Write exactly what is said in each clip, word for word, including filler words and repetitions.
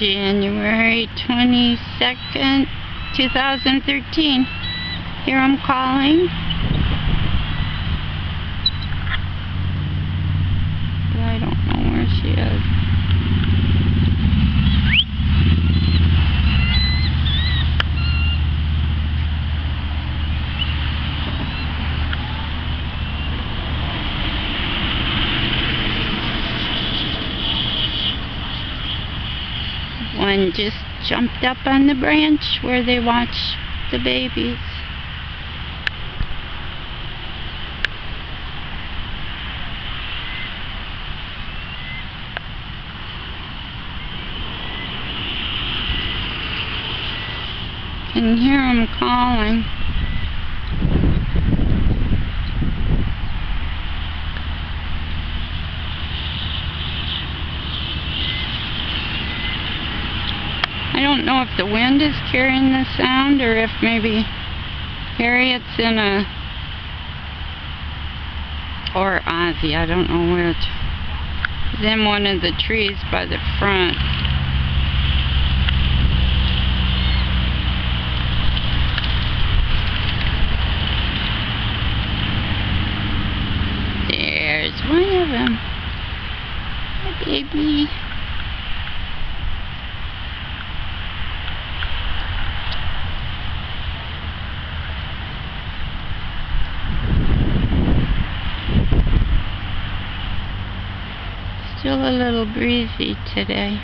January twenty-second, two thousand thirteen. Here I'm calling. But I don't know where she is. One just jumped up on the branch where they watch the babies. Can hear them calling. I don't know if the wind is carrying the sound or if maybe Harriet's in a, or Ozzie, I don't know which, is in one of the trees by the front. There's one of them. Hi, baby. Still a little breezy today.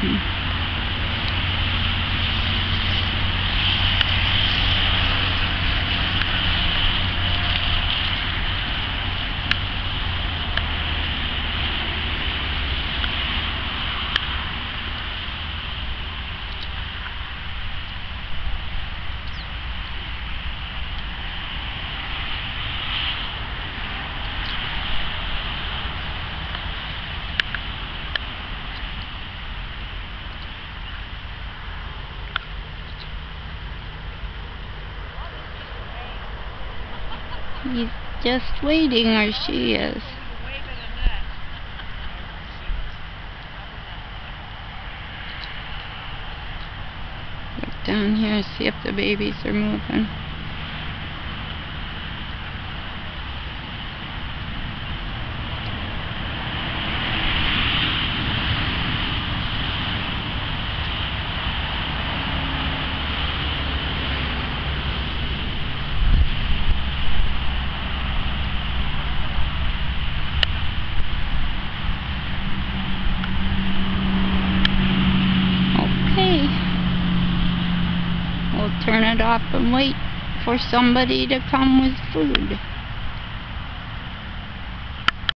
Hmm. He's just waiting, or she is. Look down here and see if the babies are moving. Turn it off and wait for somebody to come with food.